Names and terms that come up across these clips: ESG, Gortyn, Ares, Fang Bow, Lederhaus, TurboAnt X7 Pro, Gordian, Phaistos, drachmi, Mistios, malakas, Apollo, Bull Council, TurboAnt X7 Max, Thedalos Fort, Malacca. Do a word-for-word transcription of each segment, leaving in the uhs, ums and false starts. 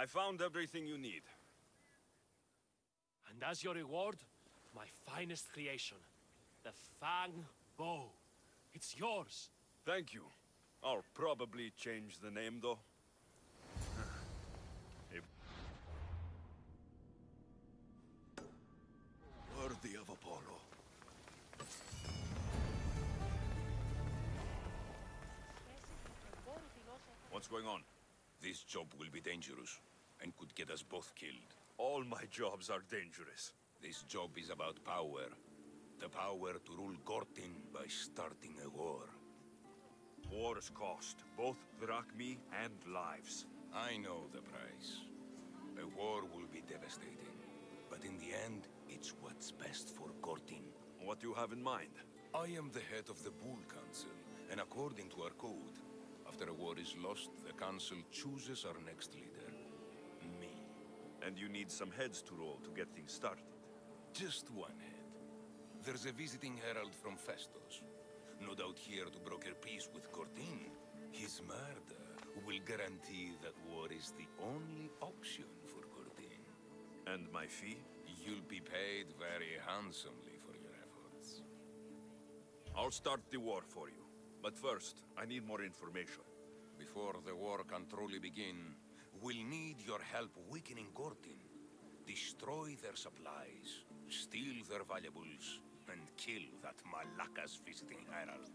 I found everything you need. And as your reward, my finest creation, the Fang Bow. It's yours. Thank you. I'll probably change the name, though. Worthy of Apollo. What's going on? This job will be dangerous, and could get us both killed. All my jobs are dangerous. This job is about power. The power to rule Gortyn by starting a war. Wars cost both drachmi and lives. I know the price. A war will be devastating. But in the end, it's what's best for Gortyn. What do you have in mind? I am the head of the Bull Council, and according to our code, after a war is lost, the Council chooses our next leader. Me. And you need some heads to roll to get things started. Just one head. There's a visiting herald from Phaistos. No doubt here to broker peace with Gortyn. His murder will guarantee that war is the only option for Gortyn. And my fee? You'll be paid very handsomely for your efforts. I'll start the war for you. But first, I need more information. Before the war can truly begin, we'll need your help weakening Gortyn. Destroy their supplies, steal their valuables, and kill that Malacca's visiting herald.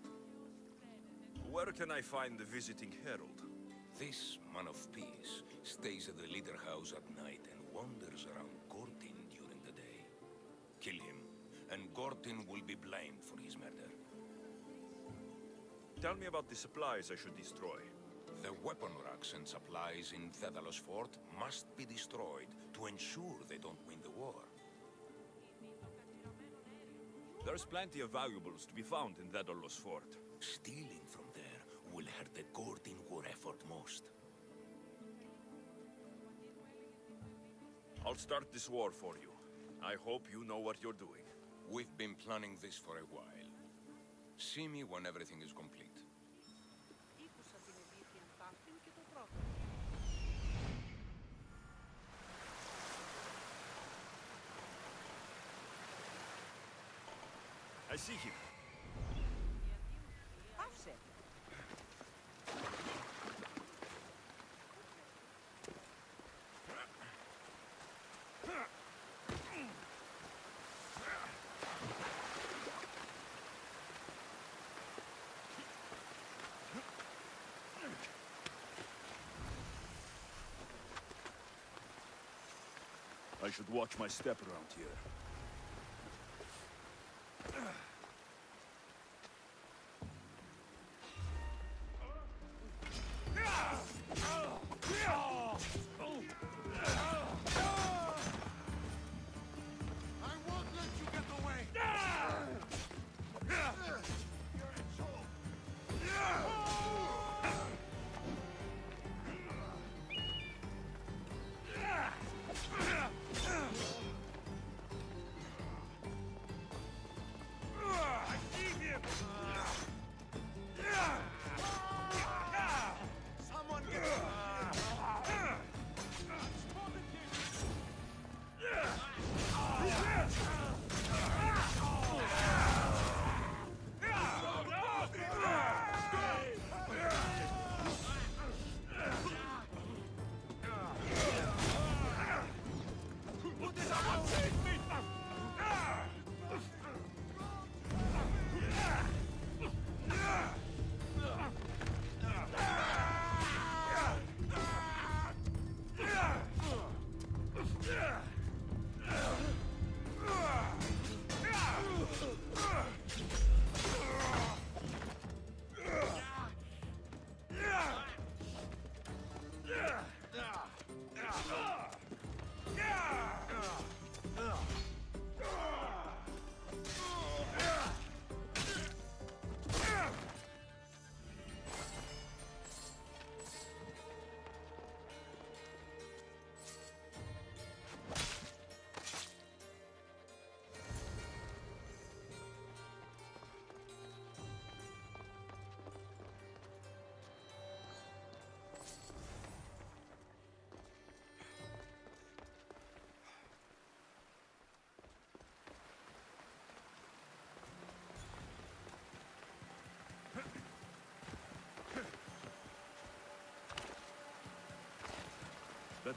Where can I find the visiting herald? This man of peace stays at the Lederhaus at night and wanders around Gortyn during the day. Kill him, and Gortyn will be blamed for his murder. Tell me about the supplies I should destroy. The weapon racks and supplies in Thedalos Fort must be destroyed to ensure they don't win the war. There's plenty of valuables to be found in Thedalos Fort. Stealing from there will hurt the Gordian war effort most. I'll start this war for you. I hope you know what you're doing. We've been planning this for a while. See me when everything is complete. I see him. I should watch my step around here.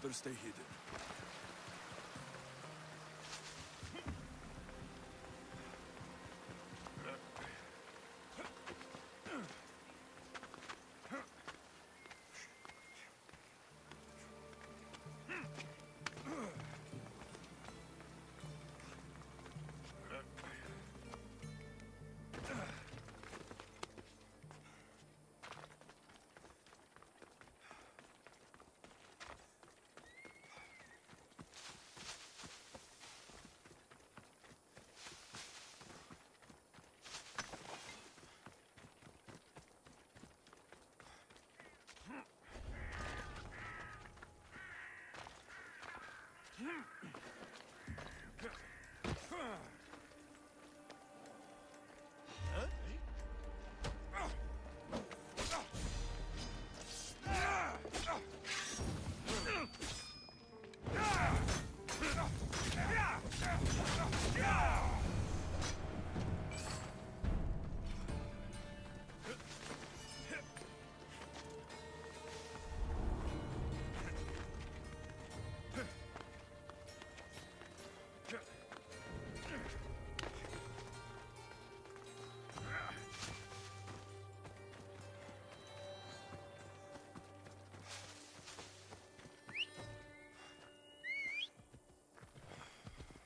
better stay hidden.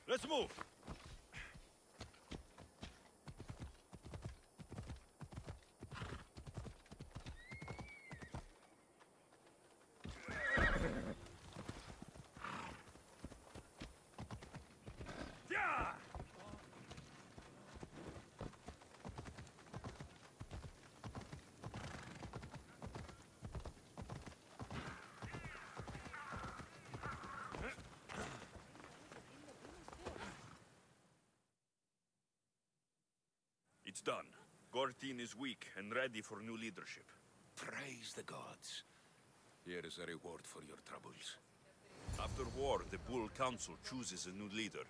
Let's move! It's done. Gortyn is weak and ready for new leadership. Praise the gods. Here is a reward for your troubles. After war, the Bull Council chooses a new leader.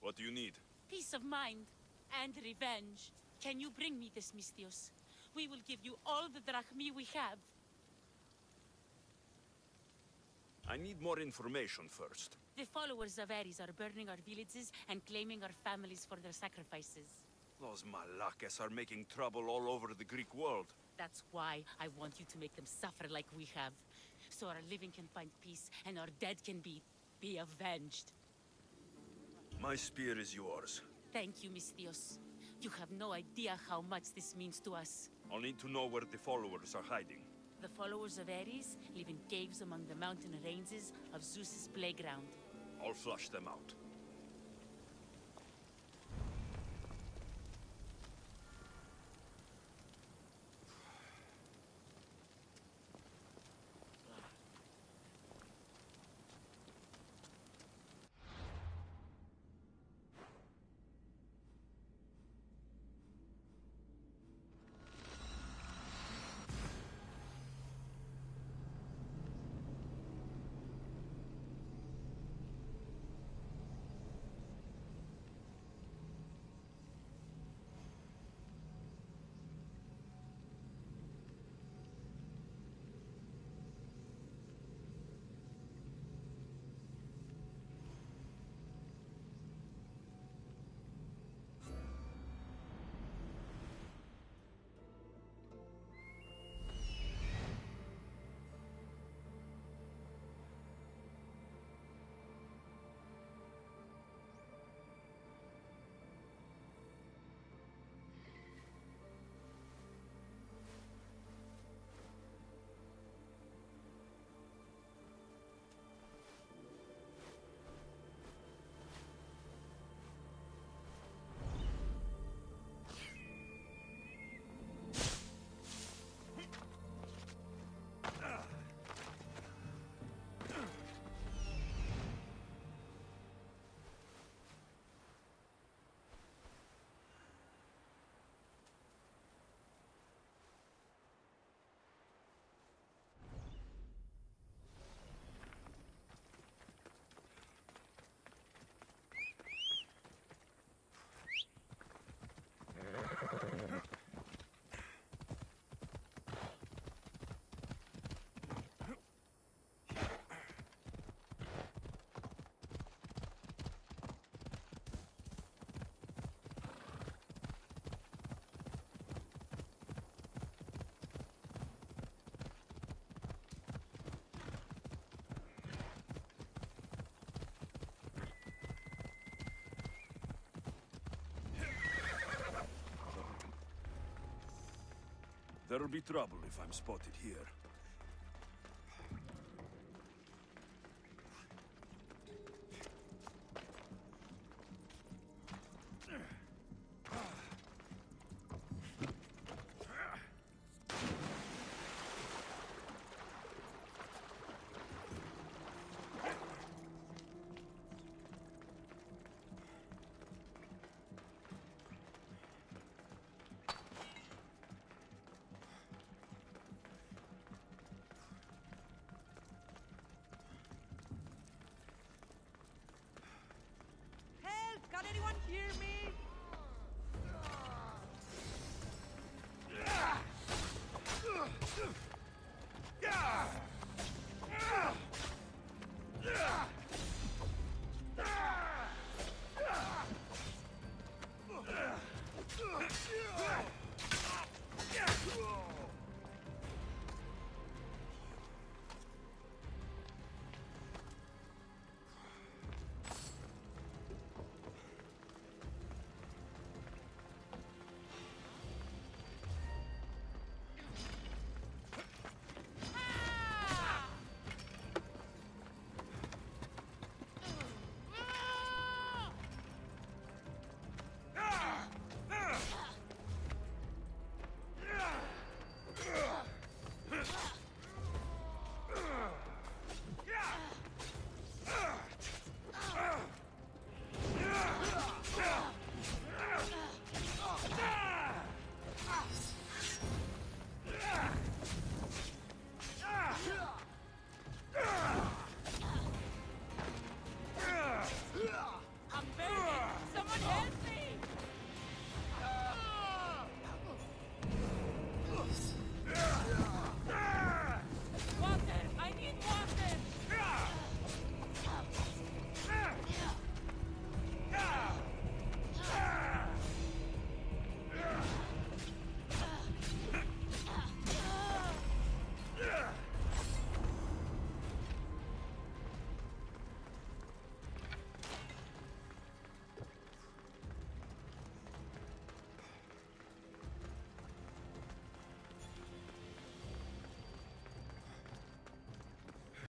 What do you need? Peace of mind and revenge. Can you bring me this, Mistios? We will give you all the drachmi we have. I need more information first. The followers of Ares are burning our villages and claiming our families for their sacrifices. Those malakas are making trouble all over the Greek world. That's why I want you to make them suffer like we have. So our living can find peace and our dead can be... be avenged. My spear is yours. Thank you, Mistios. You have no idea how much this means to us. I'll need to know where the followers are hiding. The followers of Ares live in caves among the mountain ranges of Zeus's playground. I'll flush them out. There'll be trouble if I'm spotted here.